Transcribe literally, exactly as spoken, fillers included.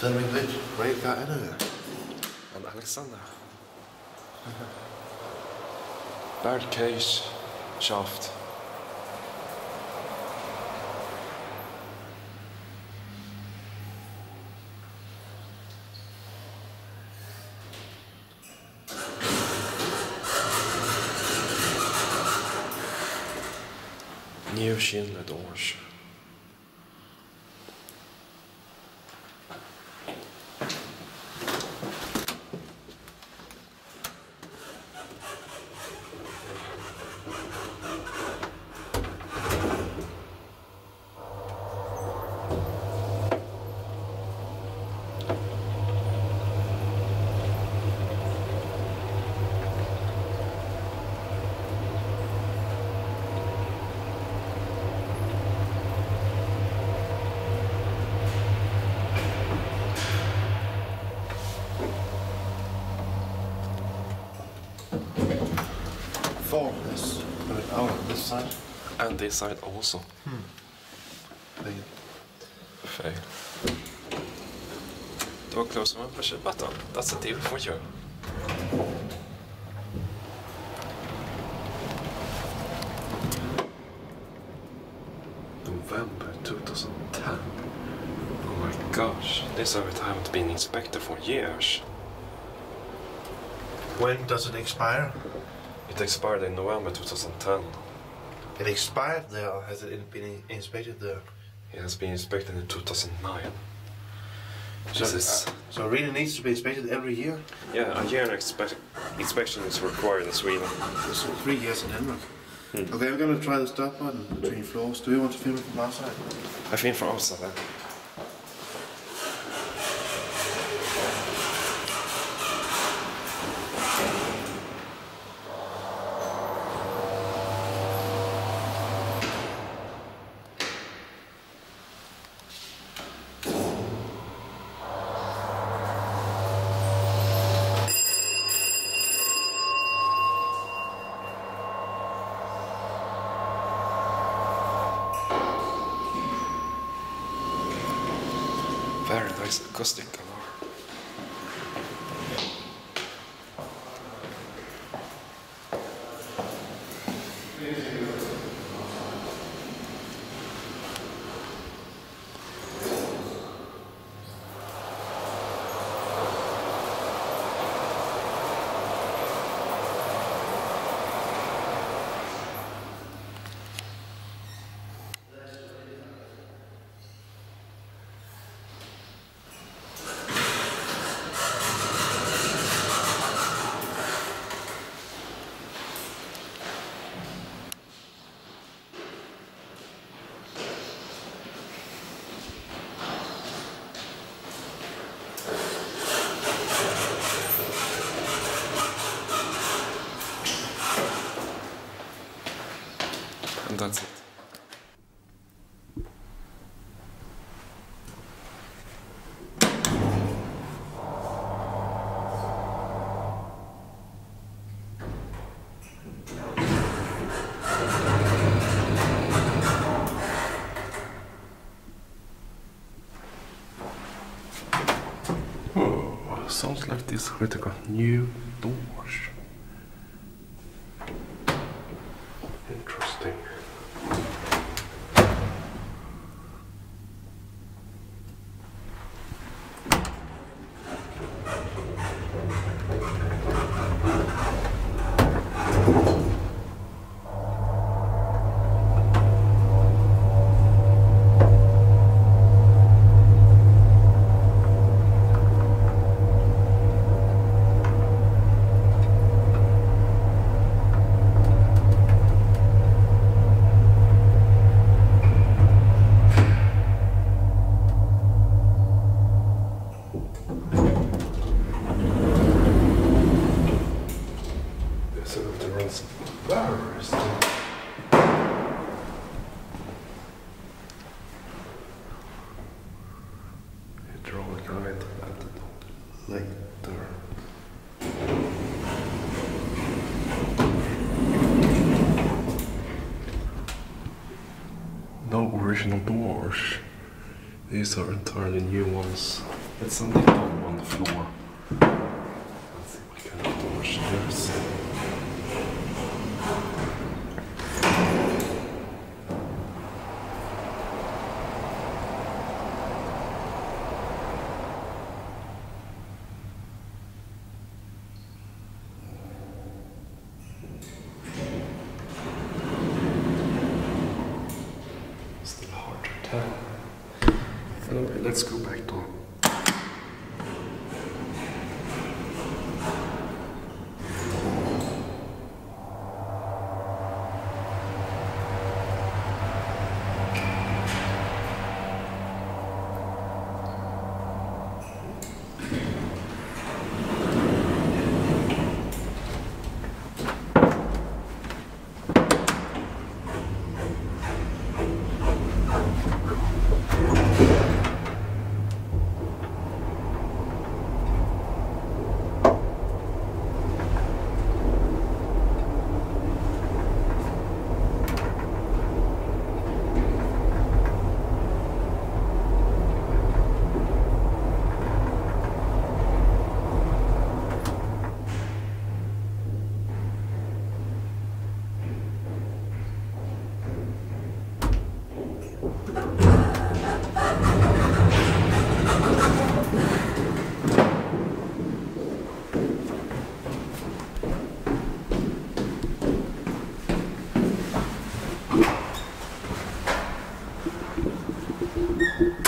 very good. Break that in there. And Alexander. Birdcage, shaft. New shield doors. Four this, put it out on this side. And this side also. Hmm. Fail. Door close and pressure button. That's a deal for you. November two thousand ten. Oh my gosh, this service haven't been inspected for years. When does it expire? It expired in November two thousand ten. It expired there, or has it been inspected there? It has been inspected in two thousand nine. So, this is uh, so it really needs to be inspected every year? Yeah, a year inspe inspection is required in Sweden. So three years in Denmark. Hmm. Okay, we're going to try the start button between floors. Do you want to film it from outside? I film from outside then. Very nice acoustic alarm. That's it. Oh, sounds like this critical new doors. No original doors. These are entirely new ones. It's something dumb on the floor. Let's see what kind of door she does. Still hard to tell. Anyway, let's go back to you